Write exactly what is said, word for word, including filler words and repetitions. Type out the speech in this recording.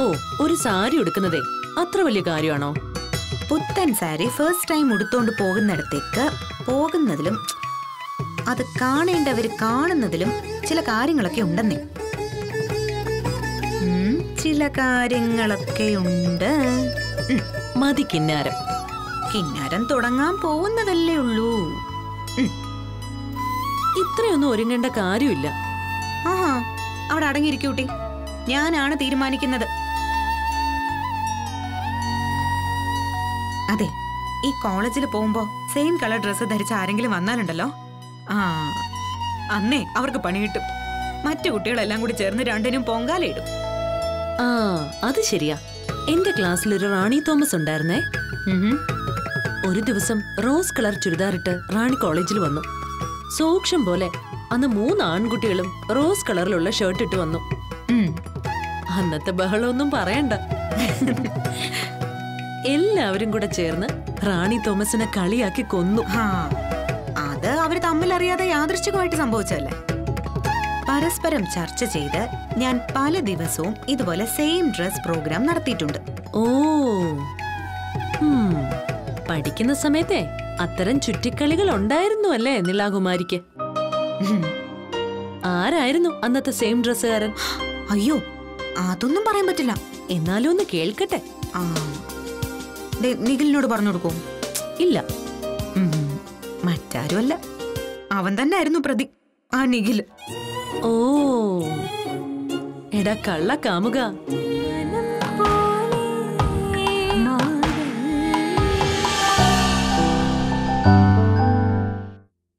ഓ ഒരു സാരി ഉടുക്കുന്നതേ അത്ര വലിയ കാര്യമാണോ? പുത്തൻ സാരി ഫസ്റ്റ് ടൈം ഉടുത്തോണ്ട് പോകുന്നിടത്തേക്ക് പോകുന്നതിലും അത് കാണേണ്ടവർ കാണുന്നതിലും ചില കാര്യങ്ങളൊക്കെ ഉണ്ടെന്നേ. ചില കാര്യങ്ങളൊക്കെ ഉണ്ട്. മതി കിന്നാരം. കിന്നാരം തുടങ്ങാൻ പോകുന്നതല്ലേ ഉള്ളൂ. ഇത്രയൊന്നും ഒരുങ്ങേണ്ട കാര്യമില്ല. ആ അവിടെ അടങ്ങിയിരിക്കൂട്ടി, ഞാനാണ് തീരുമാനിക്കുന്നത്. അതെ, ഈ കോളേജിൽ പോകുമ്പോ സെയിം കളർ ഡ്രസ്സ് ധരിച്ച ആരെങ്കിലും വന്നാലുണ്ടല്ലോ, ആ അന്നേ അവർക്ക് പണി കിട്ടും. മറ്റു കുട്ടികളെല്ലാം കൂടി ചേർന്ന് രണ്ടിനും പൊങ്കാലയിടും. ആ അത് ശരിയാ. എന്റെ ക്ലാസ്സിൽ ഒരു റാണി തോമസ് ഉണ്ടായിരുന്നേ. ഒരു ദിവസം റോസ് കളർ ചുരിദാറിട്ട് റാണി കോളേജിൽ വന്നു. സൂക്ഷ്മം പോലെ അന്ന് മൂന്ന് ആൺകുട്ടികളും റോസ് കളറിലുള്ള ഷർട്ട് ഇട്ട് വന്നു. അന്നത്തെ ബഹളമൊന്നും പറയണ്ട. എല്ലാവരും കൂടെ ചേർന്ന് റാണി തോമസിനെ കളിയാക്കി കൊന്നു. അത് അവർ തമ്മിലറിയാതെ യാദൃശ്ചികമായിട്ട് സംഭവിച്ചല്ലേ. പരസ്പരം ചർച്ച ചെയ്ത് ഞാൻ പല ദിവസവും ഇതുപോലെ സെയിം ഡ്രസ് പ്രോഗ്രാം നടത്തിയിട്ടുണ്ട്. ഓ പഠിക്കുന്ന സമയത്തെ അത്തരം ചുറ്റിക്കളികൾ ഉണ്ടായിരുന്നു അല്ലേ നിലാകുമാരിക്ക്? ആരായിരുന്നു അന്നത്തെ സെയിം ഡ്രസ്സുകാരൻ? അയ്യോ അതൊന്നും പറയാൻ പറ്റില്ല. എന്നാലും ഒന്ന് കേൾക്കട്ടെ. നിഖിലിനോട് പറഞ്ഞു കൊടുക്കൂ. ഇല്ല, മറ്റാരും അല്ല, അവൻ തന്നെ ആയിരുന്നു പ്രതി, ആ നിഖിൽ. ഓ എടാ കള്ള കാമുക.